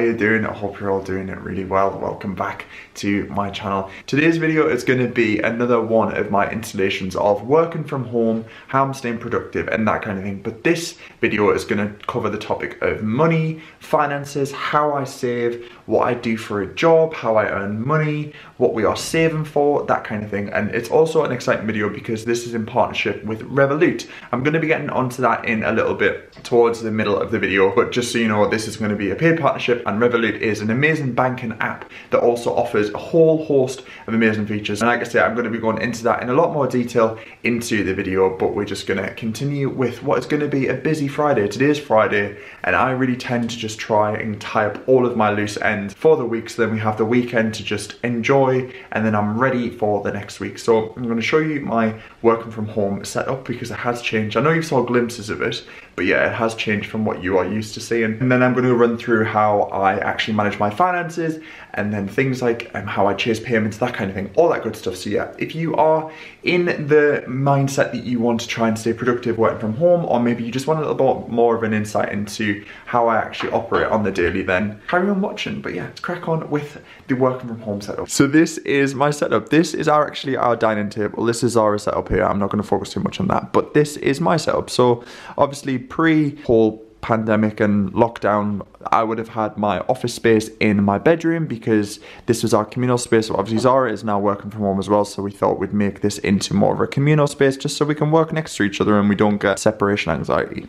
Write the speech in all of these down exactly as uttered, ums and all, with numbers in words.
you doing? I hope you're all doing it really well. Welcome back to my channel. Today's video is going to be another one of my installations of working from home, how I'm staying productive and that kind of thing. But this video is going to cover the topic of money, finances, how I save, what I do for a job, how I earn money, what we are saving for, that kind of thing. And it's also an exciting video because this is in partnership with Revolut. I'm going to be getting onto that in a little bit towards the middle of the video, but just so you know, this is going to be a paid partnership, and Revolut is an amazing banking app that also offers a whole host of amazing features. And like I say, I'm going to be going into that in a lot more detail into the video, but we're just going to continue with what is going to be a busy Friday. Today is Friday, and I really tend to just try and tie up all of my loose ends for the week, so then we have the weekend to just enjoy, and then I'm ready for the next week. So I'm going to show you my working from home setup because it has changed. I know you saw glimpses of it, but yeah, it has changed from what you are used to seeing. And then I'm going to run through how I actually manage my finances, and then things like um, how I chase payments, that kind of thing, all that good stuff. So yeah, if you are in the mindset that you want to try and stay productive working from home, or maybe you just want a little bit more of an insight into how I actually operate on the daily, then carry on watching. But yeah, let's crack on with the working from home setup. So this is my setup. This is our actually our dining table. This is Zara's setup here. I'm not going to focus too much on that, but this is my setup. So obviously pre-whole pandemic and lockdown, I would have had my office space in my bedroom because this was our communal space. So obviously Zara is now working from home as well, so we thought we'd make this into more of a communal space just so we can work next to each other and we don't get separation anxiety.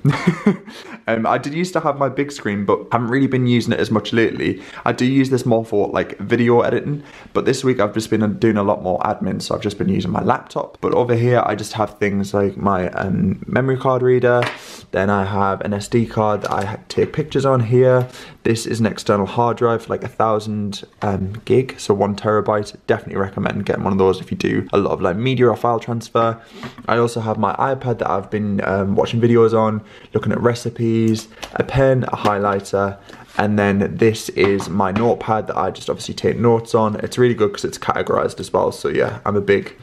um, I did used to have my big screen, but I haven't really been using it as much lately. I do use this more for like video editing, but this week I've just been doing a lot more admin, so I've just been using my laptop. But over here I just have things like my um, memory card reader, then I have an S D card that I take pictures on here. This is an external hard drive for like a thousand um, gig, so one terabyte. Definitely recommend getting one of those if you do a lot of like media or file transfer. I also have my iPad that I've been um, watching videos on, looking at recipes, a pen, a highlighter, and then this is my notepad that I just obviously take notes on. It's really good because it's categorized as well, so yeah, I'm a big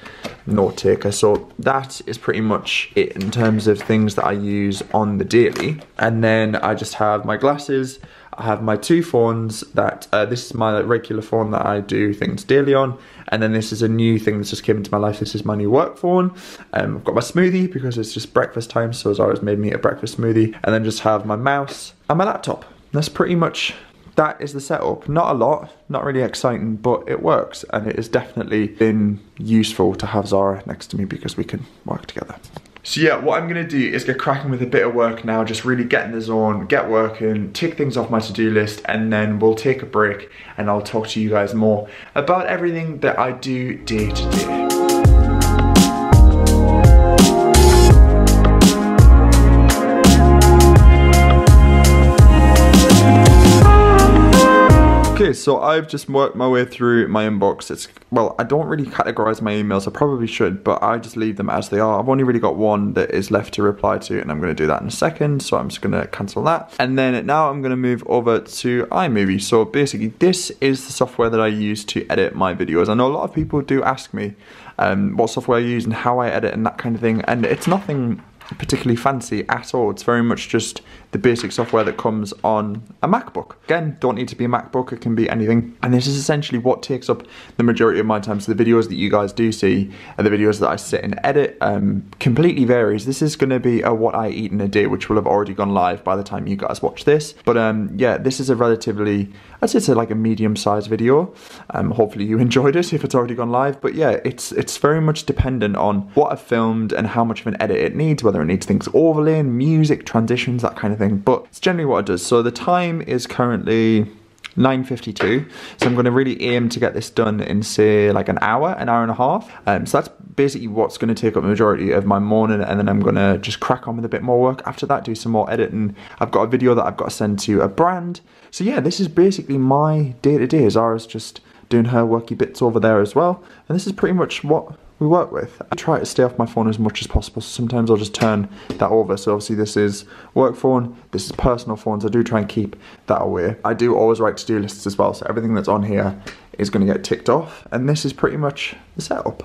note taker. So that is pretty much it in terms of things that I use on the daily. And then I just have my glasses, I have my two phones that, uh, this is my regular phone that I do things daily on, and then this is a new thing that's just came into my life. This is my new work phone. Um, I've got my smoothie because it's just breakfast time, so Zara's made me a breakfast smoothie, and then just have my mouse and my laptop. That's pretty much, that is the setup. Not a lot, not really exciting, but it works, and it has definitely been useful to have Zara next to me because we can work together. So yeah, what I'm going to do is get cracking with a bit of work now, just really get in the zone, get working, tick things off my to-do list, and then we'll take a break and I'll talk to you guys more about everything that I do day to day. Okay, so I've just worked my way through my inbox. It's, well, I don't really categorize my emails. I probably should, but I just leave them as they are. I've only really got one that is left to reply to, and I'm going to do that in a second. So I'm just going to cancel that. And then now I'm going to move over to iMovie. So basically, this is the software that I use to edit my videos. I know a lot of people do ask me um, what software I use and how I edit and that kind of thing. And it's nothing particularly fancy at all. It's very much just the basic software that comes on a MacBook. Again, don't need to be a MacBook, it can be anything. And this is essentially what takes up the majority of my time. So the videos that you guys do see and the videos that I sit and edit um, completely varies. This is gonna be a what I eat in a day, which will have already gone live by the time you guys watch this. But um, yeah, this is a relatively, I'd say it's a, like a medium-sized video. Um, hopefully you enjoyed it if it's already gone live. But yeah, it's, it's very much dependent on what I've filmed and how much of an edit it needs, whether it needs things overlaying, music, transitions, that kind of thing, but it's generally what it does. So the time is currently nine fifty-two, so I'm going to really aim to get this done in, say, like an hour, an hour and a half. Um, so that's basically what's going to take up the majority of my morning, and then I'm going to just crack on with a bit more work after that, do some more editing. I've got a video that I've got to send to a brand. So yeah, this is basically my day-to-day. Zara's just doing her worky bits over there as well, and this is pretty much what we work with. I try to stay off my phone as much as possible, so sometimes I'll just turn that over. So obviously this is work phone, this is personal phones. I do try and keep that away. I do always write to-do lists as well, so everything that's on here is going to get ticked off, and this is pretty much the setup.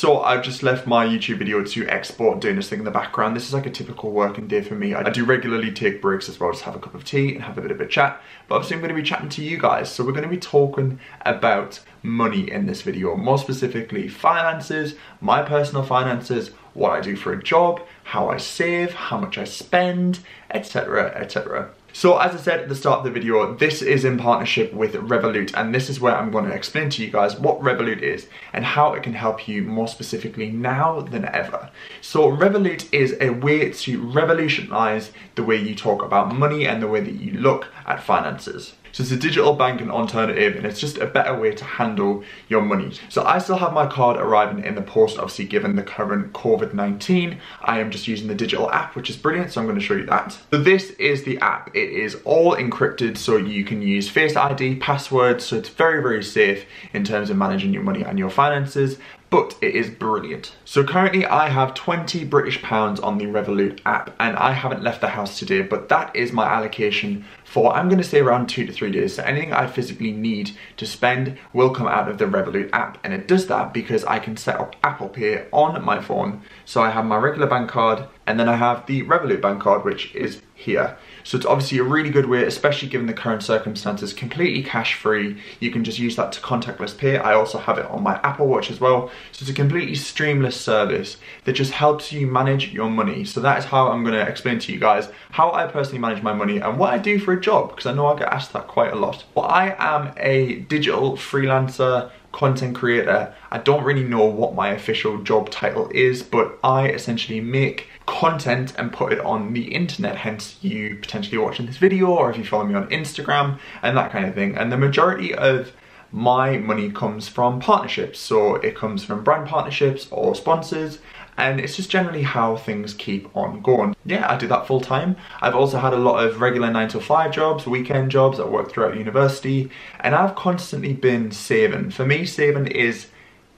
so I've just left my YouTube video to export, doing this thing in the background. This is like a typical working day for me. I do regularly take breaks as well, just have a cup of tea and have a bit of a chat. But obviously I'm going to be chatting to you guys, so we're going to be talking about money in this video. More specifically, finances, my personal finances, what I do for a job, how I save, how much I spend, et cetera, et cetera. So as I said at the start of the video, this is in partnership with Revolut, and this is where I'm going to explain to you guys what Revolut is and how it can help you more specifically now than ever. So Revolut is a way to revolutionize the way you talk about money and the way that you look at finances. So it's a digital banking alternative, and it's just a better way to handle your money. So I still have my card arriving in the post, obviously given the current COVID nineteen. I am just using the digital app, which is brilliant, so I'm going to show you that. So this is the app. It is all encrypted, so you can use Face I D, passwords, so it's very, very safe in terms of managing your money and your finances. But it is brilliant. So currently I have twenty British pounds on the Revolut app, and I haven't left the house today, but that is my allocation for, I'm gonna say, around two to three days. So anything I physically need to spend will come out of the Revolut app, and it does that because I can set up Apple Pay on my phone. So I have my regular bank card, and then I have the Revolut bank card, which is here. So it's obviously a really good way, especially given the current circumstances, completely cash free. You can just use that to contactless pay. I also have it on my Apple Watch as well. So it's a completely streamless service that just helps you manage your money. So that is how I'm going to explain to you guys how I personally manage my money and what I do for a job, because I know I get asked that quite a lot. Well, I am a digital freelancer, content creator. I don't really know what my official job title is, but I essentially make content and put it on the internet, hence you potentially watching this video, or if you follow me on Instagram and that kind of thing. And the majority of my money comes from partnerships, so it comes from brand partnerships or sponsors, and it's just generally how things keep on going. Yeah, I do that full time. I've also had a lot of regular nine to five jobs, weekend jobs. I worked throughout university, and I've constantly been saving. For me, saving is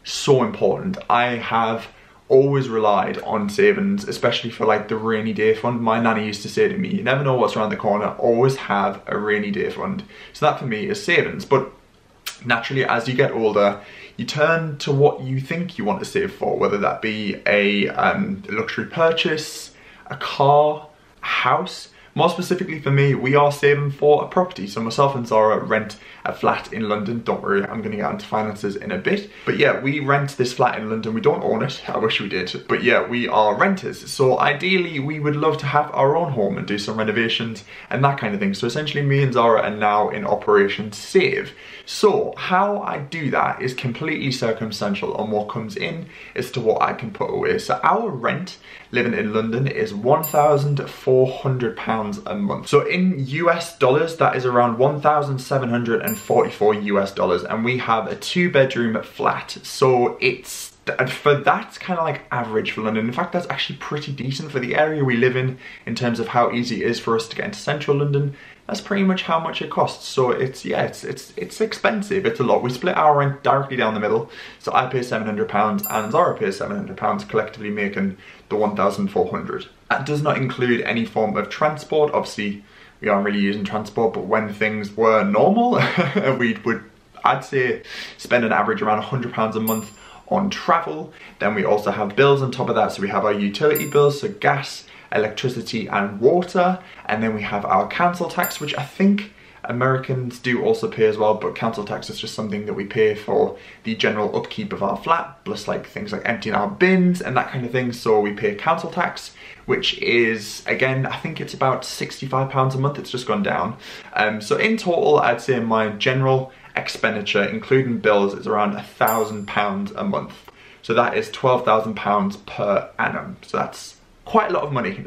so important. I have always relied on savings, especially for like the rainy day fund. My nanny used to say to me, you never know what's around the corner, always have a rainy day fund. So that for me is savings. But naturally, as you get older, you turn to what you think you want to save for, whether that be a um, luxury purchase, a car, a house. More specifically for me, we are saving for a property. So myself and Zara rent a flat in London. Don't worry, I'm gonna get into finances in a bit. But yeah, we rent this flat in London. We don't own it, I wish we did. But yeah, we are renters. So ideally, we would love to have our own home and do some renovations and that kind of thing. So essentially me and Zara are now in Operation Save. So how I do that is completely circumstantial on what comes in as to what I can put away. So our rent living in London is one thousand four hundred pounds a month. So in U S dollars, that is around one thousand seven hundred forty-four U S dollars, and we have a two bedroom flat. So it's, for that's kind of like average for London. In fact, that's actually pretty decent for the area we live in, in terms of how easy it is for us to get into central London. That's pretty much how much it costs. So it's, yeah, it's it's it's expensive. It's a lot. We split our rent directly down the middle. So I pay seven hundred pounds and Zara pays seven hundred pounds, collectively making the one thousand four hundred. That does not include any form of transport. Obviously, we aren't really using transport, but when things were normal, we would, I'd say, spend an average around one hundred pounds a month on travel. Then we also have bills on top of that. So we have our utility bills, so gas, electricity and water, and then we have our council tax, which I think Americans do also pay as well, but council tax is just something that we pay for the general upkeep of our flat, plus like things like emptying our bins and that kind of thing. So we pay council tax, which is, again, I think it's about sixty-five pounds a month. It's just gone down. Um, so in total, I'd say my general expenditure, including bills, is around a thousand pounds a month. So that is twelve thousand pounds per annum. So that's quite a lot of money.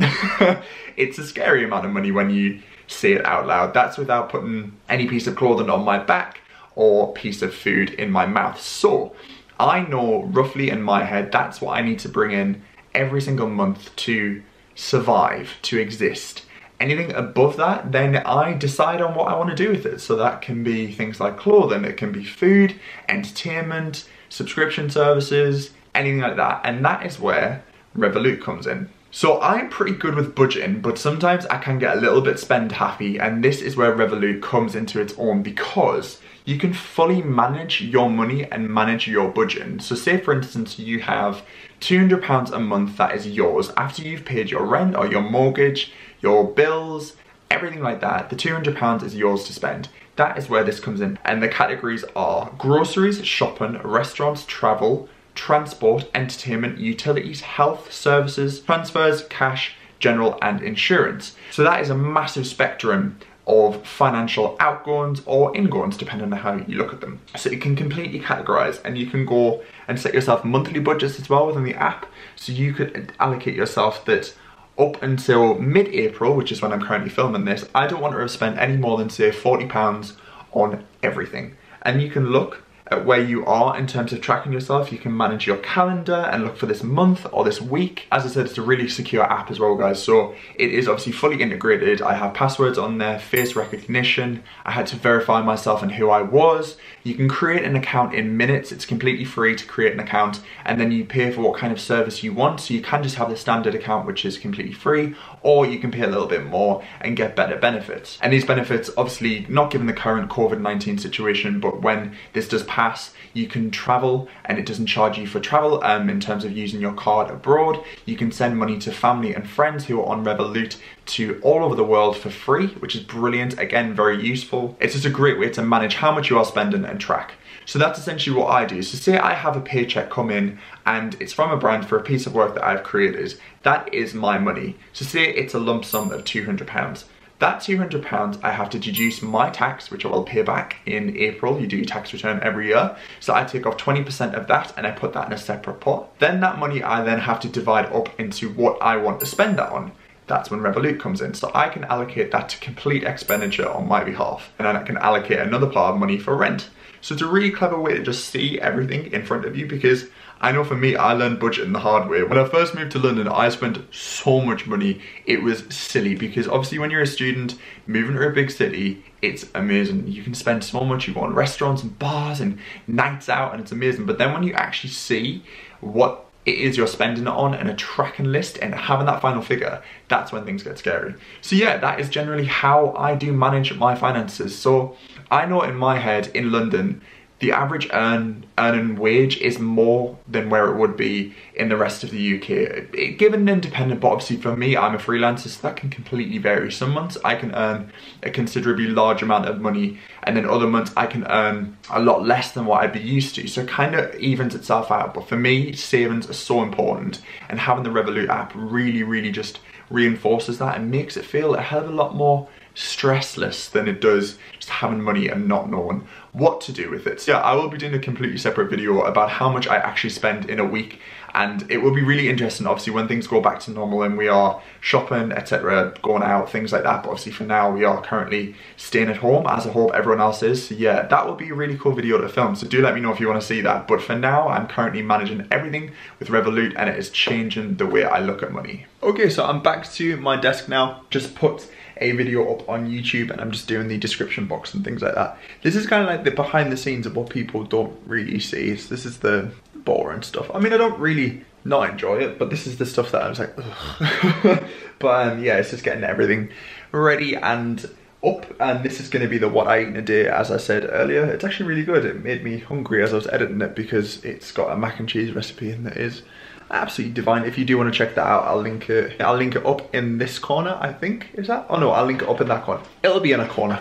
It's a scary amount of money when you say it out loud. That's without putting any piece of clothing on my back or piece of food in my mouth. So I know roughly in my head, that's what I need to bring in every single month to survive, to exist. Anything above that, then I decide on what I want to do with it. So that can be things like clothing, it can be food, entertainment, subscription services, anything like that. And that is where Revolut comes in. So I'm pretty good with budgeting, but sometimes I can get a little bit spend happy, and this is where Revolut comes into its own, because you can fully manage your money and manage your budget. So say for instance you have two hundred pounds a month that is yours after you've paid your rent or your mortgage, your bills, everything like that. The two hundred pounds is yours to spend. That is where this comes in. And the categories are groceries, shopping, restaurants, travel, transport, entertainment, utilities, health, services, transfers, cash, general and insurance. So that is a massive spectrum of financial outgoings or ingoings depending on how you look at them. So you can completely categorize, and you can go and set yourself monthly budgets as well within the app, so you could allocate yourself that up until mid-April, which is when I'm currently filming this, I don't want to have spent any more than say forty pounds on everything. And you can look at where you are in terms of tracking yourself. You can manage your calendar and look for this month or this week. As I said, it's a really secure app as well, guys, so it is obviously fully integrated. I have passwords on there, face recognition. I had to verify myself and who I was. You can create an account in minutes. It's completely free to create an account, and then you pay for what kind of service you want. So you can just have the standard account, which is completely free, or you can pay a little bit more and get better benefits. And these benefits, obviously not given the current COVID nineteen situation, but when this does pass, you can travel and it doesn't charge you for travel um, in terms of using your card abroad. You can send money to family and friends who are on Revolut to all over the world for free, which is brilliant. Again, very useful. It's just a great way to manage how much you are spending and track. So that's essentially what I do. So say I have a paycheck come in and it's from a brand for a piece of work that I've created. That is my money. So say it's a lump sum of two hundred pounds. That two hundred pounds, I have to deduce my tax, which I will pay back in April. You do your tax return every year. So I take off twenty percent of that and I put that in a separate pot. Then that money I then have to divide up into what I want to spend that on. That's when Revolut comes in. So I can allocate that to complete expenditure on my behalf. And then I can allocate another part of money for rent. So it's a really clever way to just see everything in front of you, because I know for me, I learned budgeting the hard way. When I first moved to London, I spent so much money. It was silly, because obviously when you're a student, moving to a big city, it's amazing. You can spend so much. You go on restaurants and bars and nights out, and it's amazing. But then when you actually see what it is you're spending it on and a tracking list and having that final figure, that's when things get scary. So yeah, that is generally how I do manage my finances. So I know in my head in London, the average earn, earning wage is more than where it would be in the rest of the U K. It, given an independent, but obviously for me, I'm a freelancer, so that can completely vary. Some months I can earn a considerably large amount of money, and then other months I can earn a lot less than what I'd be used to. So it kind of evens itself out. But for me, savings are so important, and having the Revolut app really, really just reinforces that and makes it feel a hell of a lot more stressless than it does just having money and not knowing what to do with it. So yeah, I will be doing a completely separate video about how much I actually spend in a week, and it will be really interesting obviously when things go back to normal and we are shopping, etc., going out, things like that. But obviously for now we are currently staying at home, as I hope everyone else is. So yeah, that will be a really cool video to film, so do let me know if you want to see that. But for now, I'm currently managing everything with Revolut, and it is changing the way I look at money. Okay, so I'm back to my desk now. Just put a video up on YouTube, and I'm just doing the description box and things like that. This is kind of like the behind the scenes of what people don't really see. So this is the boring stuff. I mean, I don't really not enjoy it, but this is the stuff that I was like, ugh. But um, yeah, it's just getting everything ready and up. And this is going to be the what I eat in a day. As I said earlier, it's actually really good. It made me hungry as I was editing it, because it's got a mac and cheese recipe in that is absolutely divine. If you do want to check that out, I'll link it I'll link it up in this corner, I think. Is that? Oh no, I'll link it up in that corner. It'll be in a corner.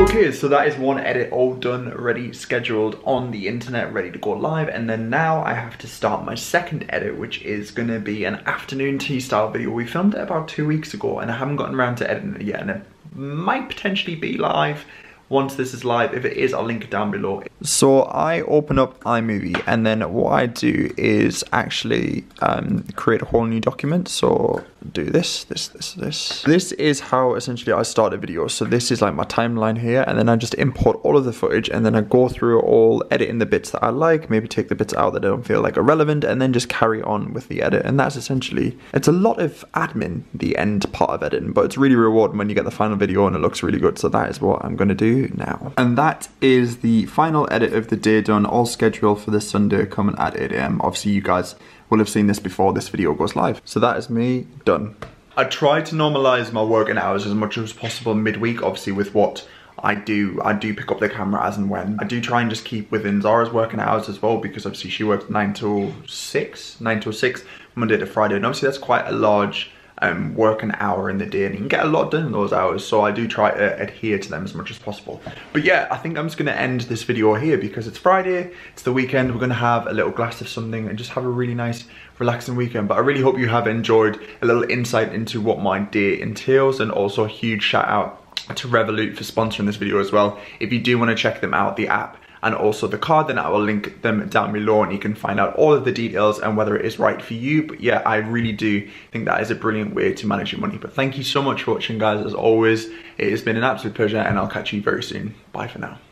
Okay, so that is one edit all done, ready, scheduled on the internet, ready to go live. And then now I have to start my second edit, which is going to be an afternoon tea style video. We filmed it about two weeks ago and I haven't gotten around to editing it yet, and it might potentially be live once this is live. If it is, I'll link it down below. So I open up iMovie, and then what I do is actually um, create a whole new document. So do this, this, this, this. This is how essentially I start a video. So this is like my timeline here, and then I just import all of the footage, and then I go through all, editing the bits that I like, maybe take the bits out that I don't feel like are relevant, and then just carry on with the edit. And that's essentially, it's a lot of admin, the end part of editing, but it's really rewarding when you get the final video and it looks really good. So that is what I'm gonna do now. And that is the final edit of the day done, all scheduled for this Sunday coming at eight A M Obviously you guys will have seen this before this video goes live. So that is me done. I try to normalize my working hours as much as possible midweek, obviously with what I do. I do pick up the camera as and when. I do try and just keep within Zara's working hours as well, because obviously she works nine till six, nine till six, Monday to Friday. And obviously that's quite a large um, working hour in the day, and you can get a lot done in those hours. So I do try to adhere to them as much as possible. But yeah, I think I'm just gonna end this video here because it's Friday, it's the weekend. We're gonna have a little glass of something and just have a really nice, relaxing weekend. But I really hope you have enjoyed a little insight into what my day entails, and also a huge shout out to Revolut for sponsoring this video as well. If you do want to check them out, the app and also the card, then I will link them down below and you can find out all of the details and whether it is right for you. But yeah, I really do think that is a brilliant way to manage your money. But thank you so much for watching, guys. As always, it has been an absolute pleasure, and I'll catch you very soon. Bye for now.